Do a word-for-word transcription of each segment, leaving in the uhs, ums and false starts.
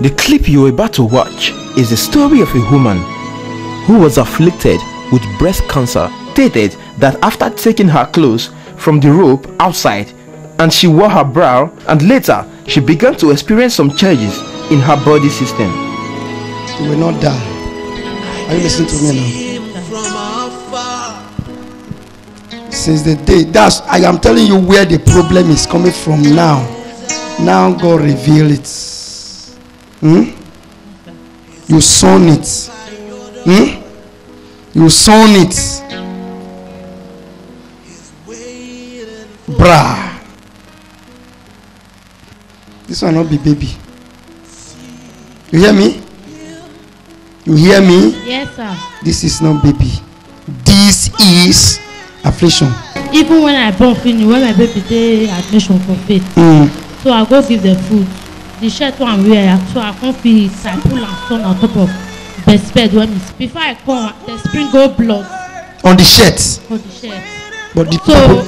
The clip you are about to watch is the story of a woman who was afflicted with breast cancer, stated that after taking her clothes from the rope outside and she wore her bra, and later she began to experience some changes in her body system. You will not die. Are you listening to me now? Since the day, that's, I am telling you where the problem is coming from now. Now God reveal it. Hmm? You saw it. Hmm? You saw it. Bra. This will not be baby. You hear me? You hear me? Yes, sir. This is not baby. This is affliction. Even when I born, when my baby take admission for faith, mm. so I go give them food. The shirt one wear, so I can't feel it. I pull and turn on top of. Best bed when it's before I come, the spring go blood on the shirt. On the shirt. But the so people,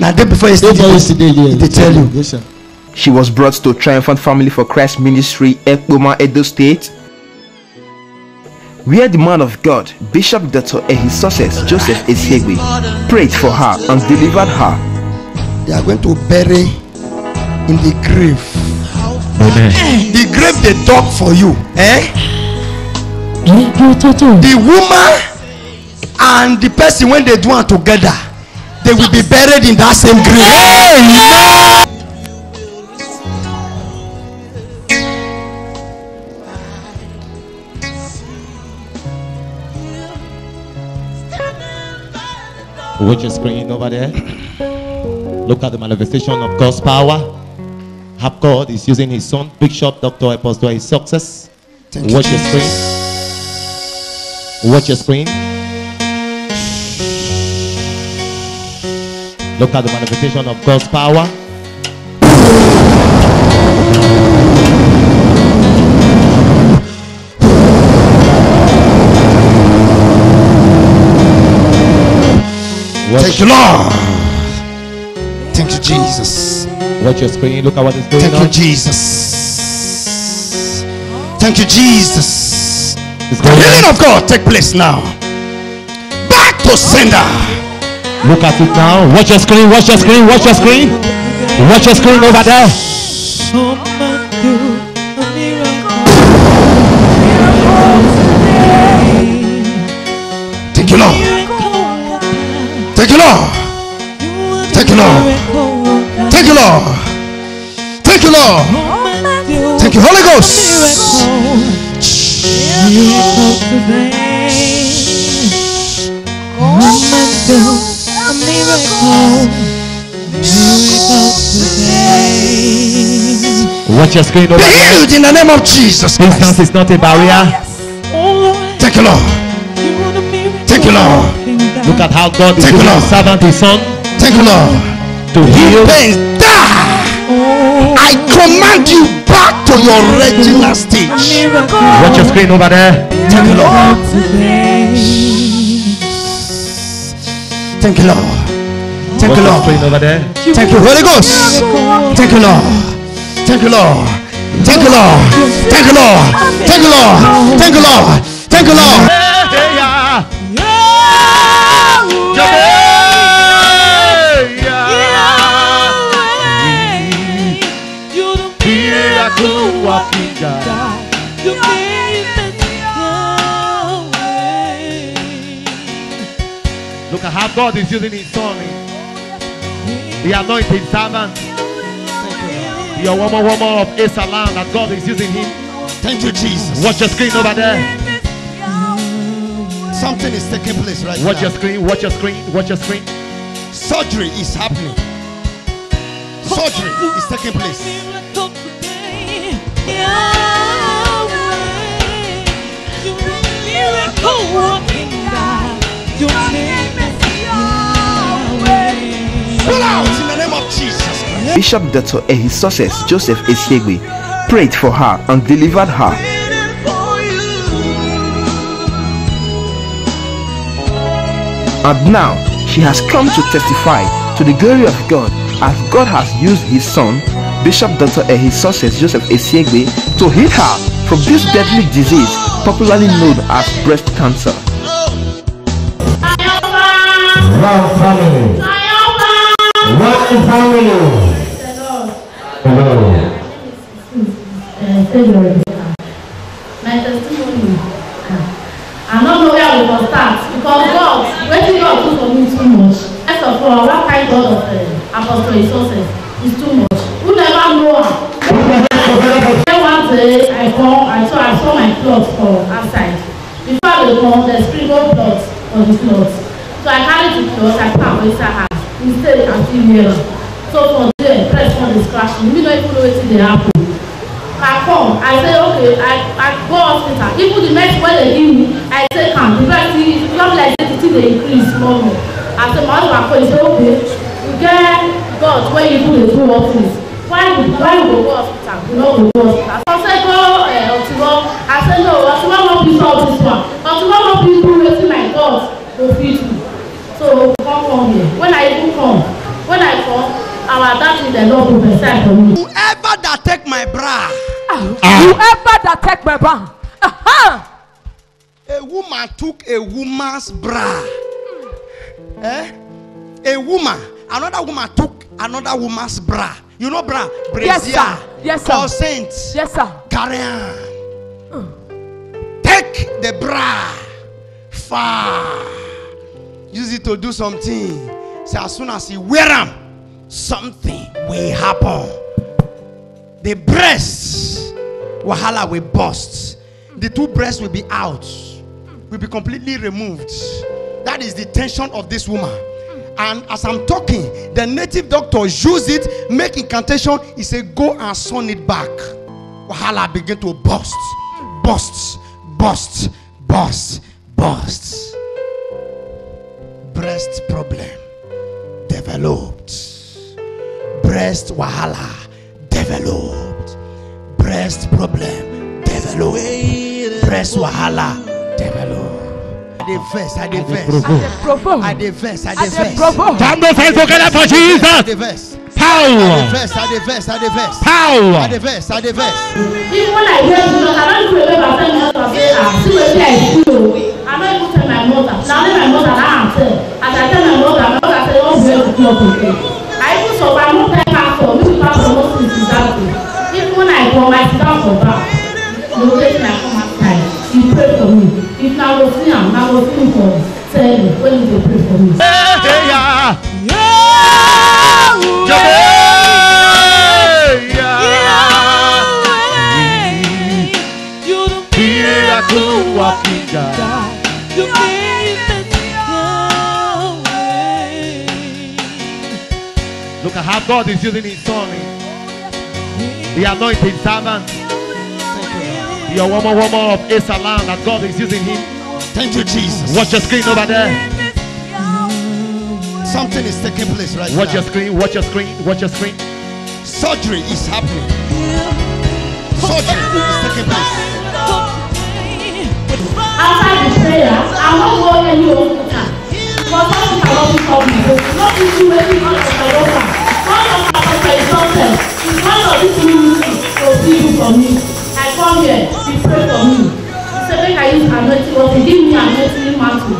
now, day before yesterday, yesterday, yesterday, yesterday, they tell you. Yes, sir. She was brought to Triumphant Family for Christ Ministry, Ekpoma Edo State, where the man of God, Bishop Doctor Ehisosis Joseph Esiegwe, prayed for her and delivered her. They are going to bury in the grave. Amen. The grave they dug for you, eh? The woman and the person, when they do it together, they will be buried in that same grave. Amen. Watch your screen over there. Look at the manifestation of God's power. How God is using his son, Bishop Doctor Apostle, his success. Thank Watch you. your screen. Watch your screen. Look at the manifestation of God's power. Watch. Thank you, Lord. Thank you, Jesus. Watch your screen. Look at what is going on. Thank you, Jesus. Thank you, Jesus. The healing of God take place now. Back to sender. Look at it now. Watch your screen. Watch your screen. Watch your screen. Watch your screen over there. Thank you, Lord. Thank you, Lord. Thank you, Lord. Thank you, Lord. Thank you, Lord. Thank you, Holy Ghost. Watch your screen over there. Be healed in the name of Jesus Christ. Distance is not a barrier. Thank you, Lord. Thank you, Lord. Look at how God is using his servant, his son. Thank you, Lord. To heal. I command you back to your original stage. Watch your screen over there. Thank you, Lord. Thank you, Lord. Thank you, Lord. Thank you, Holy Ghost. Thank you, Lord. Thank you, Lord. Thank you, Lord. Thank you, Lord. Thank you, Lord. Thank you, Lord. Thank you, Lord. Look at how God is using his son, the anointed servant, the woman woman of Asa land, that God is using him. Thank you, Jesus. Watch your screen over there. Something is taking place right now. Watch your screen, watch your screen, watch your screen. Surgery is happening. Surgery is taking place. Bishop Doctor Ehisosis Joseph Esiegwe prayed for her and delivered her. And now she has come to testify to the glory of God as God has used his son, Bishop Doctor Ehisosis Joseph Esiegwe to heal her from this deadly disease popularly known as breast cancer. One family. One family. Hello. Hello. My testimony. I don't know where we must start because God, what you God do for me too much. First of all, what kind God of uh, Apostle Resources is too much. Who never know her? Then one day I come, I saw I saw my clothes for outside. Before they come, they sprinkle clothes on the clothes. So I carried the clothes, I put away her house. Instead, I'm female. So for them, press on the scratch. We don't even know what they happen. I come, I say, okay, I, I go hospital. Even the next when they give me, I say, come, because it's not like this, it increase more. I say, my husband, I say, okay, you get God when you do the two office. Why do you go hospital? You know, go hospital. So I say, go, eh, Otiwa. I say, no, Otiwa won't be solved this one. Otiwa won't be doing anything like God will feed you. So, come from here. When I even come, when I come, our dad is the Lord who beside for me. Whoever that take my bra. Ah. Whoever that take my bra. Aha. A woman took a woman's bra. Eh? A woman, another woman took another woman's bra. You know bra? Brazier. Yes, sir. Consent. Yes, sir. Carrier. Mm. Take the bra far. Use it to do something. So as soon as you wear them, something will happen. The breasts, wahala will burst. The two breasts will be out. Will be completely removed. That is the tension of this woman. And as I'm talking, the native doctor use it, make incantation. He said, go and sew it back. Wahala begin to burst, burst, burst, burst, burst. Breast problem developed. Breast wahala developed. Breast problem developed. Breast wahala developed. I defess, I defess, I defess, I defess. Come on, friends, together for Jesus. Power. I defess, I defess, I defess. Power. I defess, I defess. Even when I hear Jesus, I don't even remember telling my mother. I see what I do. I'm not even telling my mother. Now let my mother answer. As I tell my mother, my mother say, "Oh, we have to do it." I even saw my mother pass for me to pass for most things that day. Even when I go, I sit down for back. No question, I come outside. You pray for me. If I was here, I was looking for tell me when you pray for me. Look at how God is using his son. The anointed servant. You're one more, one more of Esalam that God is using him. Thank you, Jesus. Watch your screen over there. Something is taking place right now. Watch your screen, watch your screen, watch your screen. Surgery is happening. Surgery is taking place. After the prayer, I'm not going any hospital. Because hospital won't be coming. Not if you wait in front of the doctor. One of our doctor is not there. It's one of these ministry will see you for me. Come here, he prayed for me. He said, make I use anointing water. He gave me anointing mantle.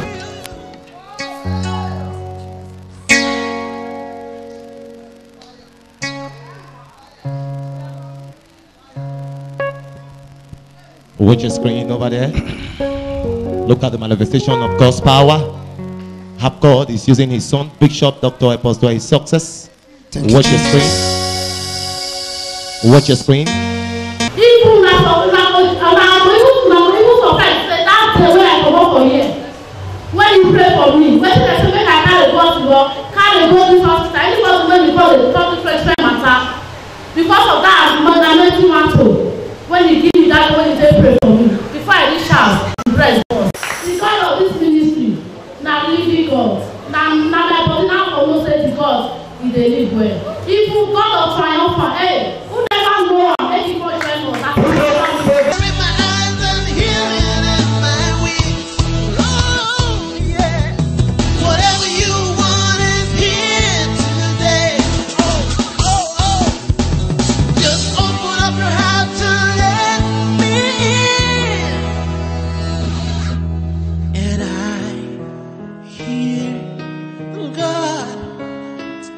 Watch your screen over there. Look at the manifestation of God's power. How God is using his son, Bishop Doctor Apostle Ehisosis. Watch your screen. Watch your screen. Pray for me. When I say, make I carry go to God, carry go to this hospital. Any person when he go, they talk to fresh matter. Because of that, my mother made me want to. When he give me that, when he say pray for me, before I reach house, the breast burst. Because of this ministry, now living God, now now my body now almost says God, he dey live well. Even God of Triumphant, hey, who never know am? Make him go join us. That's why.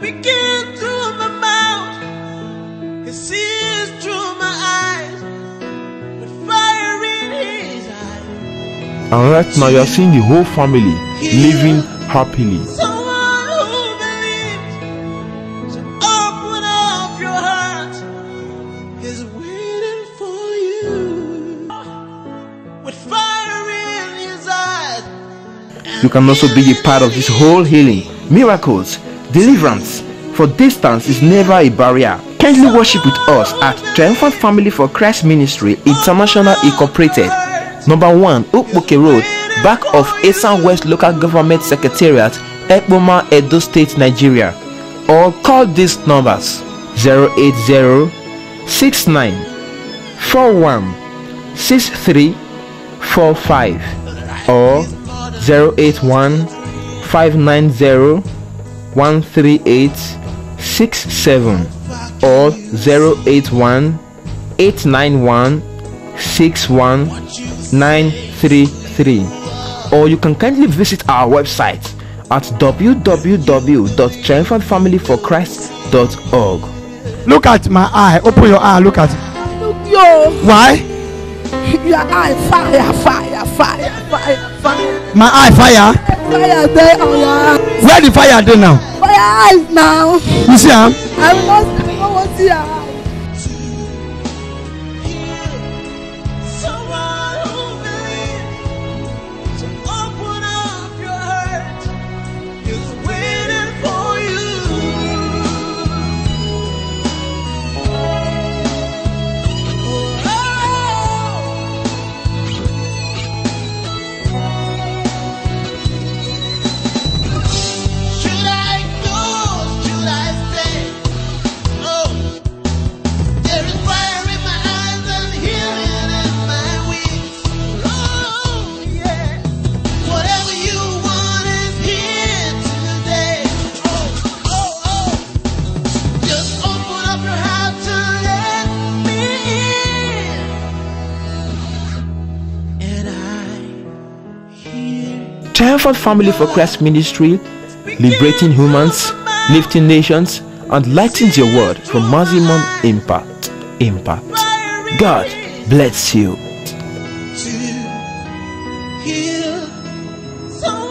peeking through my mouth. He sees through my eyes with fire in his eyes. And right now you are seeing the whole family living happily. Someone who believes, so open up your heart. He's waiting for you with fire in his eyes. You can also be a part of this whole healing, miracles, deliverance, for distance is never a barrier. Kindly worship with us at Triumphant Family for Christ Ministry International Incorporated, number one Okpoke Road, back of A S A West Local Government Secretariat, Ekpoma, Edo State, Nigeria, or call these numbers zero eight zero six nine four one six three four five or zero eight one five nine zero one three eight six seven or zero eight one eight nine one six one nine three three, or you can kindly visit our website at w w w dot triumphant family for christ dot org. Look at my eye, open your eye, look at it. Yo. Why? Your eye fire, fire, fire, fire, fire. My eye fire. Fire there on your eye. Where the fire there now? Fire eyes now. You see her? I must I want to see her. Someone who believes, so open up your heart. He's waiting for you. Oh. Should I go? Should I stay? Oh, there is fire in my eyes and healing in my wings. Oh, yeah. Whatever you want is here today. Oh, oh, oh. Just open up your heart to let me in. And I hear. Triumphant Family for Christ Ministry, liberating humans, lifting nations, and lighting the world for maximum impact. Impact. God bless you. To heal someone.